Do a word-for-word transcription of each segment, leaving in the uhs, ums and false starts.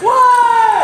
Why?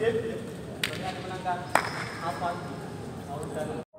Game yang menangkan apa?